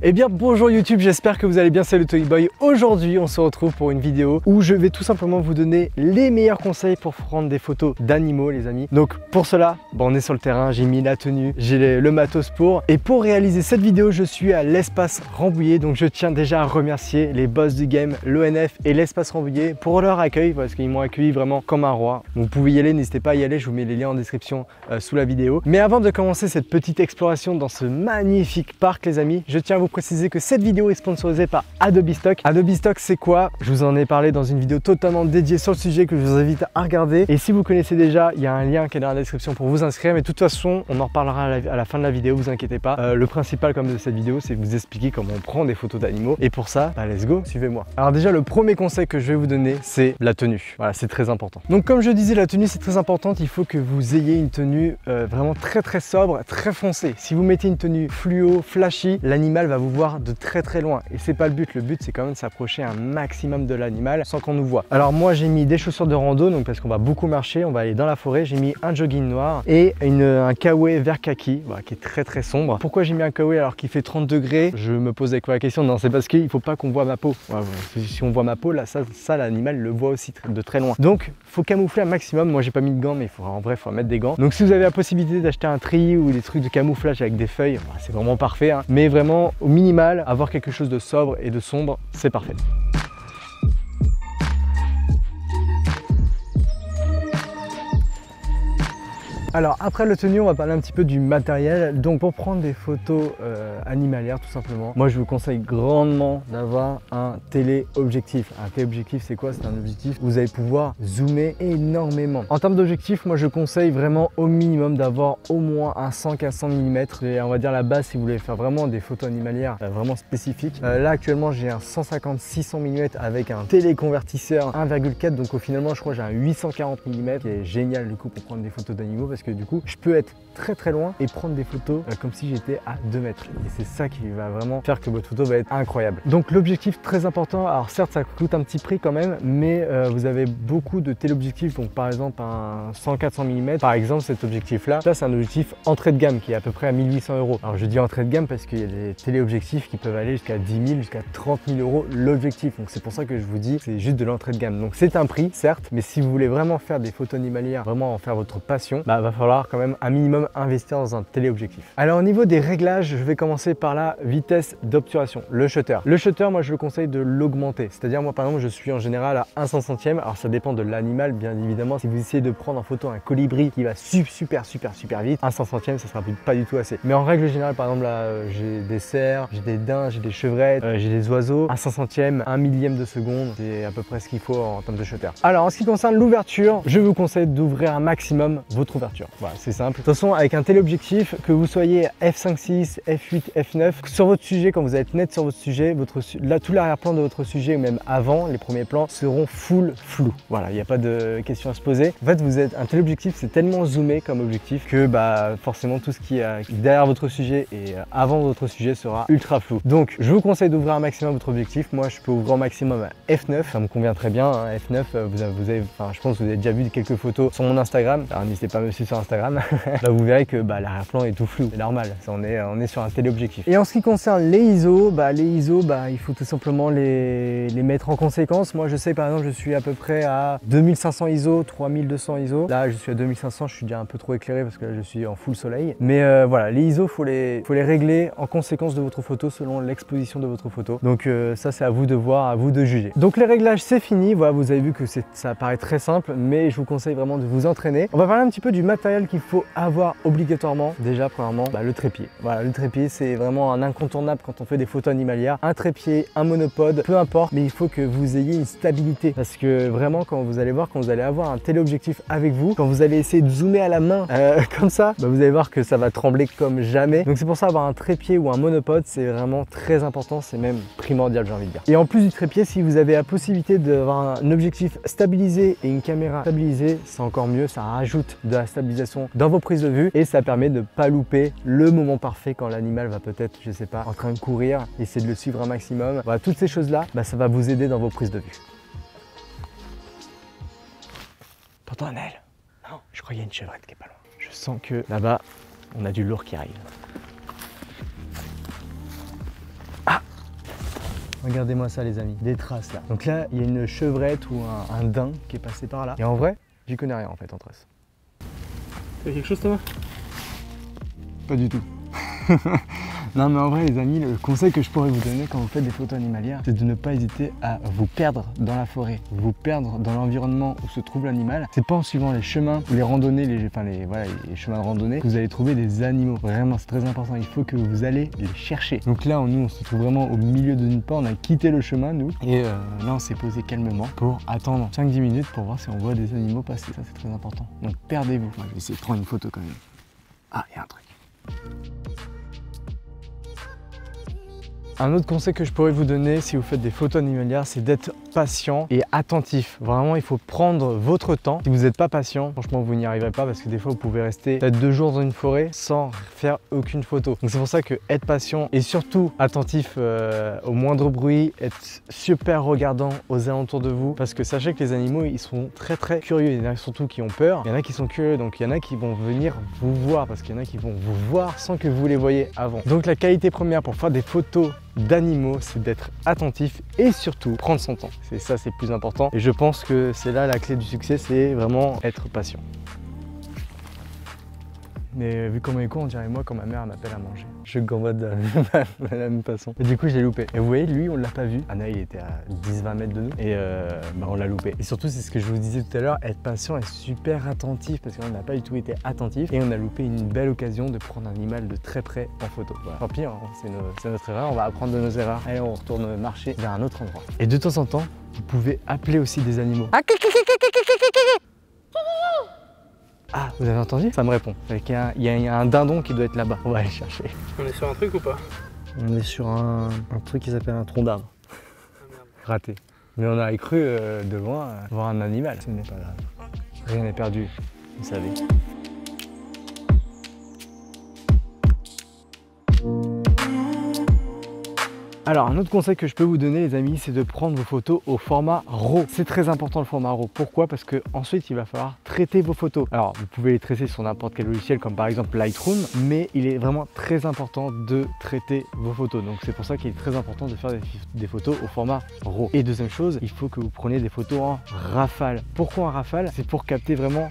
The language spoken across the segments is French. Eh bien bonjour YouTube, j'espère que vous allez bien, c'est Letomiboy. Aujourd'hui on se retrouve pour une vidéo où je vais tout simplement vous donner les meilleurs conseils pour prendre des photos d'animaux les amis. Donc pour cela, on est sur le terrain, j'ai mis la tenue, j'ai le matos pour. Et pour réaliser cette vidéo, je suis à l'espace Rambouillet. Donc je tiens déjà à remercier les boss du game, l'ONF et l'espace Rambouillet pour leur accueil parce qu'ils m'ont accueilli vraiment comme un roi. Vous pouvez y aller, n'hésitez pas à y aller, je vous mets les liens en description sous la vidéo. Mais avant de commencer cette petite exploration dans ce magnifique parc les amis, je tiens à vous préciser que cette vidéo est sponsorisée par Adobe Stock. Adobe Stock c'est quoi? Je vous en ai parlé dans une vidéo totalement dédiée sur le sujet que je vous invite à regarder. Et si vous connaissez déjà, il y a un lien qui est dans la description pour vous inscrire. Mais de toute façon, on en reparlera à la fin de la vidéo, vous inquiétez pas. Le principal comme de cette vidéo, c'est vous expliquer comment on prend des photos d'animaux. Et pour ça, let's go, suivez-moi. Alors déjà, le premier conseil que je vais vous donner, c'est la tenue. Voilà, c'est très important. Donc comme je disais, la tenue c'est très importante. Il faut que vous ayez une tenue vraiment très sobre, très foncée. Si vous mettez une tenue fluo, flashy, l'animal va vous voir de très loin et c'est pas le but. Le but c'est quand même de s'approcher un maximum de l'animal sans qu'on nous voit. Alors moi j'ai mis des chaussures de rando, donc parce qu'on va beaucoup marcher, on va aller dans la forêt. J'ai mis un jogging noir et un kawaii vert kaki, voilà, qui est très sombre. Pourquoi j'ai mis un kawaii alors qu'il fait 30 degrés? Je me posais quoi la question? Non, c'est parce qu'il faut pas qu'on voit ma peau. Voilà, si on voit ma peau là, ça l'animal le voit aussi de très loin. Donc faut camoufler un maximum. Moi j'ai pas mis de gants, mais en vrai faut mettre des gants. Donc si vous avez la possibilité d'acheter un tri ou des trucs de camouflage avec des feuilles, bah, c'est vraiment parfait, hein. Mais vraiment au minimal, avoir quelque chose de sobre et de sombre, c'est parfait. Alors après le tenue, on va parler un petit peu du matériel. Donc pour prendre des photos animalières tout simplement, moi je vous conseille grandement d'avoir un téléobjectif. Un téléobjectif c'est quoi? C'est un objectif où vous allez pouvoir zoomer énormément. En termes d'objectif, moi je conseille vraiment au minimum d'avoir au moins un 100 à 100 mm. Et on va dire la base si vous voulez faire vraiment des photos animalières vraiment spécifiques. Là actuellement j'ai un 150-600 mm avec un téléconvertisseur 1,4. Donc au finalement je crois j'ai un 840 mm, qui est génial du coup pour prendre des photos d'animaux parce que du coup je peux être très loin et prendre des photos comme si j'étais à 2 mètres, et c'est ça qui va vraiment faire que votre photo va être incroyable. Donc l'objectif très important, alors certes ça coûte un petit prix quand même, mais vous avez beaucoup de téléobjectifs. Donc par exemple un 100-400 mm, par exemple cet objectif là, ça c'est un objectif entrée de gamme qui est à peu près à 1800 €. Alors je dis entrée de gamme parce qu'il y a des téléobjectifs qui peuvent aller jusqu'à 10 000, jusqu'à 30 000 € l'objectif, donc c'est pour ça que je vous dis c'est juste de l'entrée de gamme. Donc c'est un prix certes, mais si vous voulez vraiment faire des photos animalières, vraiment en faire votre passion, bah va falloir quand même un minimum investir dans un téléobjectif. Alors au niveau des réglages, je vais commencer par la vitesse d'obturation, le shutter. Le shutter, moi je le conseille de l'augmenter, c'est-à-dire moi par exemple je suis en général à 1/100e, alors ça dépend de l'animal bien évidemment. Si vous essayez de prendre en photo un colibri qui va super vite, 1/100e ça sera pas du tout assez. Mais en règle générale, par exemple là j'ai des cerfs, j'ai des daims, j'ai des chevrettes, j'ai des oiseaux, 1/100e, 1 millième de seconde, c'est à peu près ce qu'il faut en termes de shutter. Alors en ce qui concerne l'ouverture, je vous conseille d'ouvrir un maximum votre ouverture. Voilà, c'est simple. De toute façon, avec un téléobjectif, que vous soyez f5.6, f8, f9, sur votre sujet, quand vous êtes net sur votre sujet, là, tout l'arrière-plan de votre sujet, ou même avant, les premiers plans seront full flou. Voilà, il n'y a pas de question à se poser. En fait, un téléobjectif, c'est tellement zoomé comme objectif que bah, forcément, tout ce qui est derrière votre sujet et avant votre sujet sera ultra flou. Donc, je vous conseille d'ouvrir un maximum votre objectif. Moi, je peux ouvrir un maximum à f9, ça me convient très bien. Hein. F9, enfin, je pense que vous avez déjà vu quelques photos sur mon Instagram. Alors, n'hésitez pas à me suivre sur Instagram. Là vous verrez que bah, l'arrière-plan est tout flou, c'est normal, on est sur un téléobjectif. Et en ce qui concerne les ISO, il faut tout simplement les mettre en conséquence. Moi je sais par exemple je suis à peu près à 2500 ISO, 3200 ISO. Là je suis à 2500, je suis déjà un peu trop éclairé parce que là je suis en full soleil. Mais voilà, les ISO faut les régler en conséquence de votre photo, selon l'exposition de votre photo. Donc ça c'est à vous de voir, à vous de juger. Donc les réglages c'est fini, voilà, vous avez vu que ça paraît très simple, mais je vous conseille vraiment de vous entraîner. On va parler un petit peu du matériel qu'il faut avoir obligatoirement. Déjà premièrement, le trépied. Voilà, le trépied c'est vraiment un incontournable quand on fait des photos animalières. Un trépied, un monopode, peu importe, mais il faut que vous ayez une stabilité, parce que vraiment quand vous allez voir, quand vous allez avoir un téléobjectif avec vous, quand vous allez essayer de zoomer à la main comme ça, vous allez voir que ça va trembler comme jamais. Donc c'est pour ça, avoir un trépied ou un monopode c'est vraiment très important, c'est même primordial j'ai envie de dire. Et en plus du trépied, si vous avez la possibilité d'avoir un objectif stabilisé et une caméra stabilisée, c'est encore mieux, ça rajoute de la stabilisation dans vos prises de vue et ça permet de ne pas louper le moment parfait quand l'animal va peut-être, je sais pas, en train de courir, essayer de le suivre un maximum. Voilà, toutes ces choses là, ça va vous aider dans vos prises de vue. T'entends un aile? Non, je crois qu'il y a une chevrette qui est pas loin. Je sens que là-bas on a du lourd qui arrive. Regardez-moi ça les amis, des traces là. Donc là, il y a une chevrette ou un daim qui est passé par là. Et en vrai, j'y connais rien en fait en traces. T'as quelque chose Thomas? Pas du tout. Non mais en vrai les amis, le conseil que je pourrais vous donner quand vous faites des photos animalières, c'est de ne pas hésiter à vous perdre dans la forêt, vous perdre dans l'environnement où se trouve l'animal. C'est pas en suivant les chemins ou les randonnées, les chemins de randonnée, que vous allez trouver des animaux. Vraiment c'est très important, il faut que vous allez les chercher. Donc là nous on se trouve vraiment au milieu de nulle part, on a quitté le chemin nous, et là on s'est posé calmement pour attendre 5-10 minutes pour voir si on voit des animaux passer. Ça c'est très important, donc perdez-vous. Je vais essayer de prendre une photo quand même. Ah, il y a un truc. Un autre conseil que je pourrais vous donner si vous faites des photos animalières, c'est d'être patient et attentif. Vraiment, il faut prendre votre temps. Si vous n'êtes pas patient, franchement, vous n'y arriverez pas parce que des fois, vous pouvez rester peut-être 2 jours dans une forêt sans faire aucune photo. Donc c'est pour ça que être patient et surtout attentif au moindre bruit, être super regardant aux alentours de vous, parce que sachez que les animaux, ils sont très très curieux. Il y en a surtout qui ont peur, il y en a qui sont curieux, donc il y en a qui vont venir vous voir parce qu'il y en a qui vont vous voir sans que vous les voyez avant. Donc la qualité première pour faire des photos d'animaux, c'est d'être attentif et surtout prendre son temps. C'est ça, c'est le plus important. Et je pense que c'est là la clé du succès, c'est vraiment être patient. Mais vu comment il court, on dirait moi quand ma mère m'appelle à manger. Je gambade de la même façon. Et du coup, je l'ai loupé. Et vous voyez, lui, on l'a pas vu. Anna, il était à 10-20 mètres de nous et on l'a loupé. Et surtout, c'est ce que je vous disais tout à l'heure, être patient et super attentif, parce qu'on n'a pas du tout été attentif et on a loupé une belle occasion de prendre un animal de très près en photo. Voilà. Tant pis, hein, c'est notre erreur, on va apprendre de nos erreurs. Allez, on retourne marcher vers un autre endroit. Et de temps en temps, vous pouvez appeler aussi des animaux. Ah, vous avez entendu? Ça me répond. Il y a un dindon qui doit être là-bas. On va aller chercher. On est sur un truc ou pas? On est sur un truc qui s'appelle un tronc d'arbre. Ah, raté. Mais on a cru de loin voir un animal. Ce n'est pas grave. Rien n'est perdu, vous savez. Alors un autre conseil que je peux vous donner les amis, c'est de prendre vos photos au format RAW. C'est très important le format RAW. Pourquoi? Parce que ensuite il va falloir traiter vos photos. Alors vous pouvez les traiter sur n'importe quel logiciel comme par exemple Lightroom, mais il est vraiment très important de traiter vos photos. Donc c'est pour ça qu'il est très important de faire des photos au format RAW. Et deuxième chose, il faut que vous preniez des photos en rafale. Pourquoi en rafale? C'est pour capter vraiment...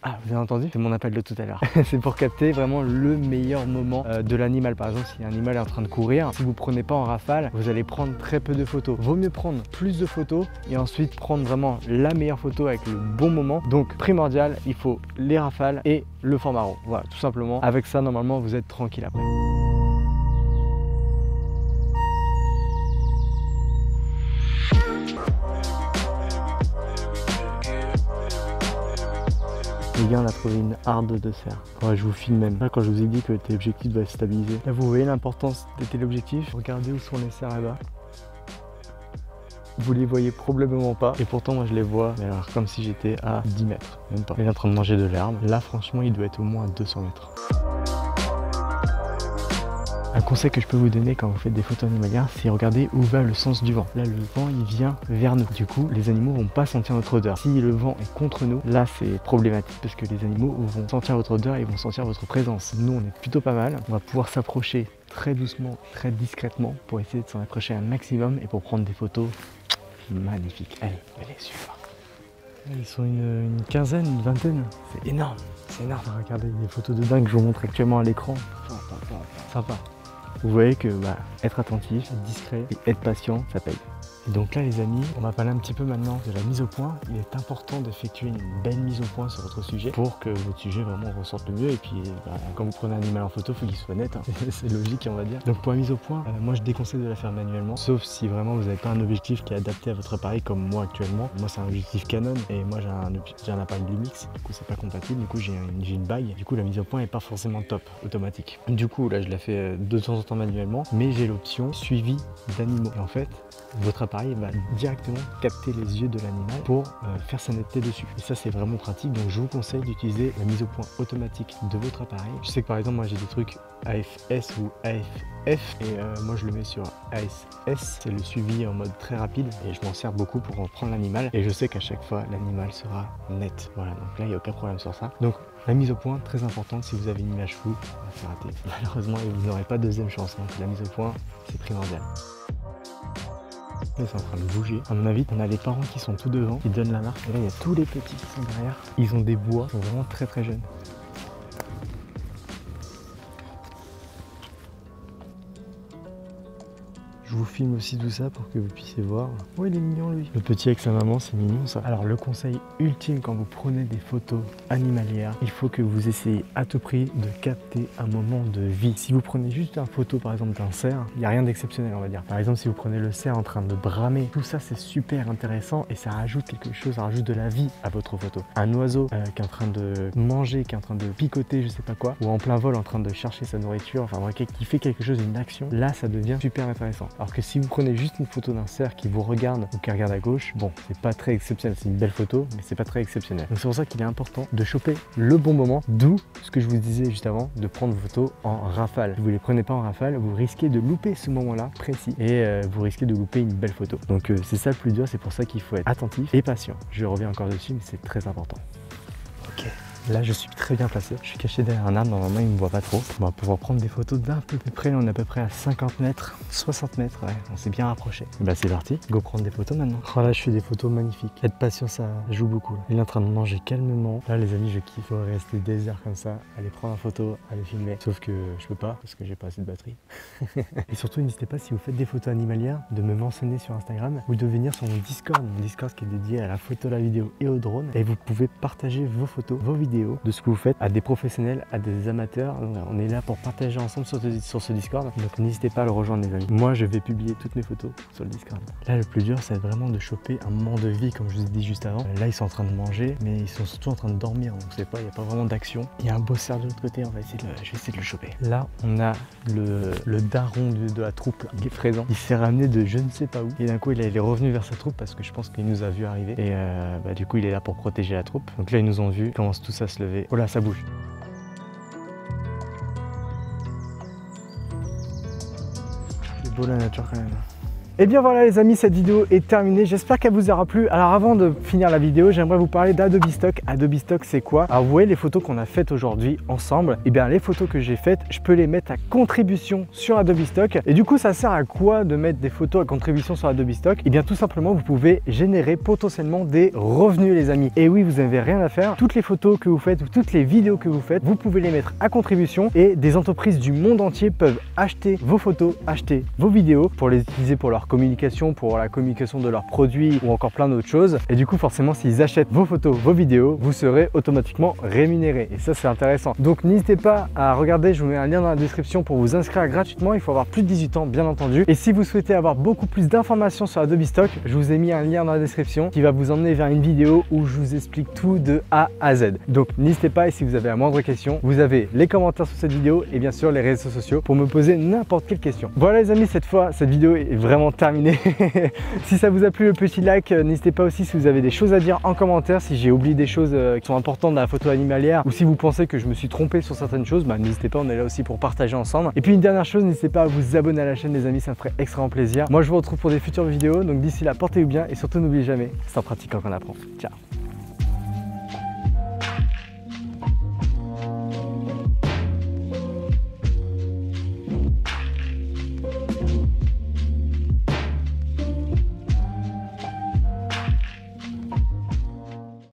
Ah, vous avez entendu? C'est mon appel de tout à l'heure. C'est pour capter vraiment le meilleur moment de l'animal. Par exemple, si un animal est en train de courir, si vous ne prenez pas en rafale, vous allez prendre très peu de photos. Vaut mieux prendre plus de photos et ensuite prendre vraiment la meilleure photo avec le bon moment. Donc, primordial, il faut les rafales et le format RAW. Voilà, tout simplement. Avec ça, normalement, vous êtes tranquille après. Les gars, on a trouvé une harde de serre. Ouais, je vous filme même. Là, quand je vous ai dit que le téléobjectif doit être stabilisé. Là, vous voyez l'importance des téléobjectifs. Regardez où sont les serres là-bas. Vous les voyez probablement pas. Et pourtant, moi, je les vois. Mais alors, comme si j'étais à 10 mètres. Même pas. Il est en train de manger de l'herbe. Là, franchement, il doit être au moins à 200 mètres. Un conseil que je peux vous donner quand vous faites des photos animalières, c'est regarder où va le sens du vent. Là, le vent, il vient vers nous. Du coup, les animaux vont pas sentir notre odeur. Si le vent est contre nous, là, c'est problématique parce que les animaux vont sentir votre odeur et vont sentir votre présence. Nous, on est plutôt pas mal. On va pouvoir s'approcher très doucement, très discrètement pour essayer de s'en approcher un maximum et pour prendre des photos magnifiques. Allez, on va les suivre. Ils sont une quinzaine, une vingtaine. C'est énorme, c'est énorme. Regardez, des photos de dingue que je vous montre actuellement à l'écran. Sympa. Vous voyez que être attentif, être discret et être patient, ça paye. Et donc là les amis, on va parler un petit peu maintenant de la mise au point. Il est important d'effectuer une belle mise au point sur votre sujet pour que votre sujet vraiment ressorte le mieux. Et puis quand vous prenez un animal en photo, il faut qu'il soit net, hein. C'est logique on va dire. Donc pour la mise au point, moi je déconseille de la faire manuellement, sauf si vraiment vous n'avez pas un objectif qui est adapté à votre appareil comme moi actuellement. Moi c'est un objectif Canon et moi j'ai un appareil Lumix, du coup c'est pas compatible, du coup j'ai une bague. Du coup la mise au point n'est pas forcément top, automatique. Du coup là je la fais de temps en temps manuellement, mais j'ai l'option suivi d'animaux. Et en fait, votre appareil va directement capter les yeux de l'animal pour faire sa netteté dessus. Et ça, c'est vraiment pratique. Donc, je vous conseille d'utiliser la mise au point automatique de votre appareil. Je sais que par exemple, moi, j'ai des trucs AF-S ou AF-F. Et moi, je le mets sur AF-S. C'est le suivi en mode très rapide. Et je m'en sers beaucoup pour reprendre l'animal. Et je sais qu'à chaque fois, l'animal sera net. Voilà, donc là, il n'y a aucun problème sur ça. Donc, la mise au point, très importante. Si vous avez une image floue, c'est raté. Malheureusement, vous n'aurez pas deuxième chance. Donc, la mise au point, c'est primordial. Là, c'est en train de bouger. À mon avis, on a les parents qui sont tout devant, qui donnent la marche. Et là, il y a tous les petits qui sont derrière. Ils ont des bois, ils sont vraiment très très jeunes. Je vous filme aussi tout ça pour que vous puissiez voir. Oh, il est mignon lui. Le petit avec sa maman, c'est mignon ça. Alors le conseil ultime quand vous prenez des photos animalières, il faut que vous essayez à tout prix de capter un moment de vie. Si vous prenez juste une photo par exemple d'un cerf, il n'y a rien d'exceptionnel on va dire. Par exemple si vous prenez le cerf en train de bramer, tout ça c'est super intéressant et ça rajoute quelque chose, ça rajoute de la vie à votre photo. Un oiseau qui est en train de manger, qui est en train de picoter, je sais pas quoi, ou en plein vol en train de chercher sa nourriture, enfin bref, qui fait quelque chose, une action, là ça devient super intéressant. Alors que si vous prenez juste une photo d'un cerf qui vous regarde ou qui regarde à gauche, bon, c'est pas très exceptionnel. C'est une belle photo, mais c'est pas très exceptionnel. Donc c'est pour ça qu'il est important de choper le bon moment, d'où ce que je vous disais juste avant, de prendre vos photos en rafale. Si vous les prenez pas en rafale, vous risquez de louper ce moment-là précis et vous risquez de louper une belle photo. Donc c'est ça le plus dur, c'est pour ça qu'il faut être attentif et patient. Je reviens encore dessus, mais c'est très important. Ok. Là, je suis très bien placé. Je suis caché derrière un arbre, normalement, il ne me voit pas trop. On va pouvoir prendre des photos d'un peu plus près. On est à peu près à 50 mètres, 60 mètres. Ouais, on s'est bien rapproché. Bah, c'est parti. Go prendre des photos maintenant. Oh là, je fais des photos magnifiques. Être patient, ça joue beaucoup. Là. Il est en train de manger calmement. Là, les amis, je kiffe. Il faut rester des heures comme ça, aller prendre une photo, aller filmer. Sauf que je peux pas parce que j'ai pas assez de batterie. Et surtout, n'hésitez pas, si vous faites des photos animalières, de me mentionner sur Instagram ou de venir sur mon Discord qui est dédié à la photo, la vidéo et au drone. Et vous pouvez partager vos photos, vos vidéos de ce que vous faites à des professionnels, à des amateurs. On est là pour partager ensemble sur ce Discord, donc n'hésitez pas à le rejoindre les amis. Moi je vais publier toutes mes photos sur le Discord. Là le plus dur c'est vraiment de choper un moment de vie comme je vous ai dit juste avant. Là ils sont en train de manger mais ils sont surtout en train de dormir, donc c'est pas, il n'y a pas vraiment d'action. Il y a un beau cerf de l'autre côté, on va essayer je vais essayer de le choper. Là on a le daron de la troupe là, qui est présent. Il s'est ramené de je ne sais pas où et d'un coup il est revenu vers sa troupe parce que je pense qu'il nous a vu arriver et du coup il est là pour protéger la troupe. Donc là ils nous ont vu, ils commencent tous à se lever. Oh là, ça bouge. C'est beau la nature quand même. Et bien voilà les amis, cette vidéo est terminée, j'espère qu'elle vous aura plu. Alors avant de finir la vidéo, j'aimerais vous parler d'Adobe Stock. Adobe Stock c'est quoi? Alors vous voyez les photos qu'on a faites aujourd'hui ensemble, et bien les photos que j'ai faites, je peux les mettre à contribution sur Adobe Stock. Et du coup ça sert à quoi de mettre des photos à contribution sur Adobe Stock? Et bien tout simplement vous pouvez générer potentiellement des revenus les amis. Et oui, vous n'avez rien à faire, toutes les photos que vous faites ou toutes les vidéos que vous faites, vous pouvez les mettre à contribution et des entreprises du monde entier peuvent acheter vos photos, acheter vos vidéos pour les utiliser pour leur communication, pour la communication de leurs produits ou encore plein d'autres choses. Et du coup forcément s'ils achètent vos photos, vos vidéos, vous serez automatiquement rémunéré et ça c'est intéressant. Donc n'hésitez pas à regarder, je vous mets un lien dans la description pour vous inscrire gratuitement. Il faut avoir plus de 18 ans bien entendu. Et si vous souhaitez avoir beaucoup plus d'informations sur Adobe Stock, je vous ai mis un lien dans la description qui va vous emmener vers une vidéo où je vous explique tout de A à Z. Donc n'hésitez pas, et si vous avez la moindre question, vous avez les commentaires sous cette vidéo et bien sûr les réseaux sociaux pour me poser n'importe quelle question. Voilà les amis, cette fois cette vidéo est vraiment terminé. Si ça vous a plu, le petit like, n'hésitez pas aussi si vous avez des choses à dire en commentaire, si j'ai oublié des choses qui sont importantes dans la photo animalière ou si vous pensez que je me suis trompé sur certaines choses, bah, n'hésitez pas, on est là aussi pour partager ensemble. Et puis une dernière chose, n'hésitez pas à vous abonner à la chaîne les amis, ça me ferait extrêmement plaisir. Moi je vous retrouve pour des futures vidéos, donc d'ici là portez-vous bien et surtout n'oubliez jamais, c'est en pratiquant qu'on apprend. Ciao.